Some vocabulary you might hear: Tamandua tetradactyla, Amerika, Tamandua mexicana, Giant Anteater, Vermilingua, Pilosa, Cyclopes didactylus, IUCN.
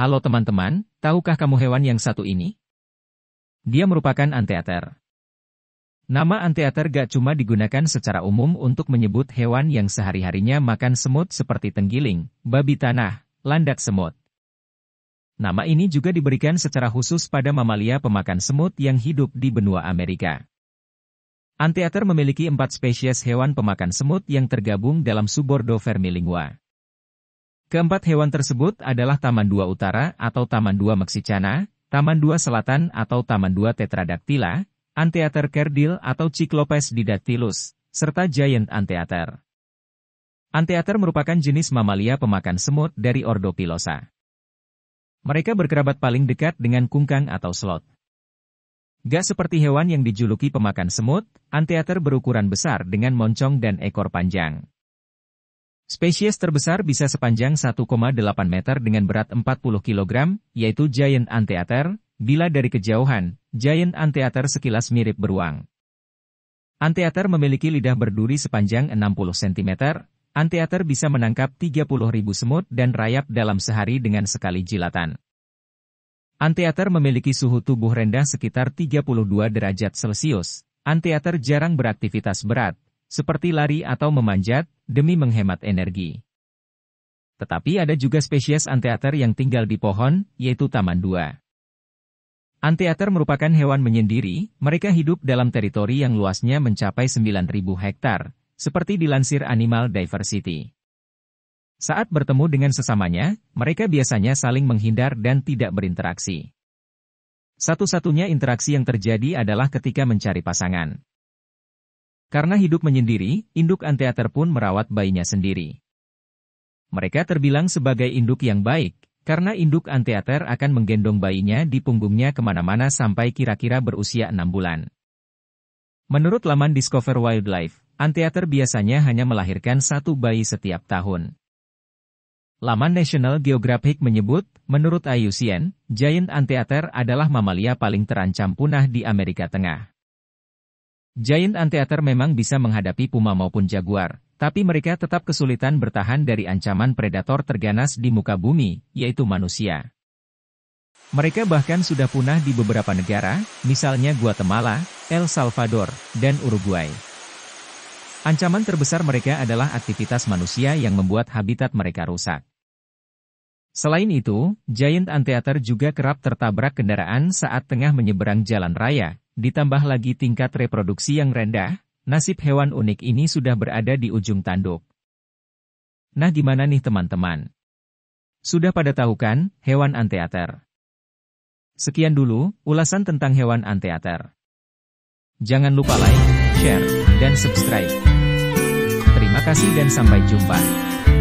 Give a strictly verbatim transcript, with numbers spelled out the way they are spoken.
Halo teman-teman, tahukah kamu hewan yang satu ini? Dia merupakan anteater. Nama anteater gak cuma digunakan secara umum untuk menyebut hewan yang sehari-harinya makan semut seperti tenggiling, babi tanah, landak semut. Nama ini juga diberikan secara khusus pada mamalia pemakan semut yang hidup di benua Amerika. Anteater memiliki empat spesies hewan pemakan semut yang tergabung dalam subordo Vermilingua. Keempat hewan tersebut adalah Tamandua utara atau Tamandua mexicana, Tamandua selatan atau Tamandua tetradactyla, Anteater kerdil atau Cyclopes didactylus, serta Giant Anteater. Anteater merupakan jenis mamalia pemakan semut dari ordo Pilosa. Mereka berkerabat paling dekat dengan kungkang atau sloth. Gak seperti hewan yang dijuluki pemakan semut, anteater berukuran besar dengan moncong dan ekor panjang. Spesies terbesar bisa sepanjang satu koma delapan meter dengan berat empat puluh kilogram, yaitu Giant Anteater, bila dari kejauhan, Giant Anteater sekilas mirip beruang. Anteater memiliki lidah berduri sepanjang enam puluh sentimeter, anteater bisa menangkap tiga puluh ribu semut dan rayap dalam sehari dengan sekali jilatan. Anteater memiliki suhu tubuh rendah sekitar tiga puluh dua derajat Celcius. Anteater jarang beraktivitas berat, seperti lari atau memanjat, demi menghemat energi. Tetapi ada juga spesies anteater yang tinggal di pohon, yaitu Tamandua. Anteater merupakan hewan menyendiri, mereka hidup dalam teritori yang luasnya mencapai sembilan ribu hektar, seperti dilansir Animal Diversity. Saat bertemu dengan sesamanya, mereka biasanya saling menghindar dan tidak berinteraksi. Satu-satunya interaksi yang terjadi adalah ketika mencari pasangan. Karena hidup menyendiri, induk anteater pun merawat bayinya sendiri. Mereka terbilang sebagai induk yang baik, karena induk anteater akan menggendong bayinya di punggungnya kemana-mana sampai kira-kira berusia enam bulan. Menurut laman Discover Wildlife, anteater biasanya hanya melahirkan satu bayi setiap tahun. Laman National Geographic menyebut, menurut I U C N, Giant Anteater adalah mamalia paling terancam punah di Amerika Tengah. Giant Anteater memang bisa menghadapi puma maupun jaguar, tapi mereka tetap kesulitan bertahan dari ancaman predator terganas di muka bumi, yaitu manusia. Mereka bahkan sudah punah di beberapa negara, misalnya Guatemala, El Salvador, dan Uruguay. Ancaman terbesar mereka adalah aktivitas manusia yang membuat habitat mereka rusak. Selain itu, Giant Anteater juga kerap tertabrak kendaraan saat tengah menyeberang jalan raya, ditambah lagi tingkat reproduksi yang rendah, nasib hewan unik ini sudah berada di ujung tanduk. Nah gimana nih teman-teman? Sudah pada tahu kan, hewan anteater? Sekian dulu, ulasan tentang hewan anteater. Jangan lupa like, share, dan subscribe. Terima kasih dan sampai jumpa.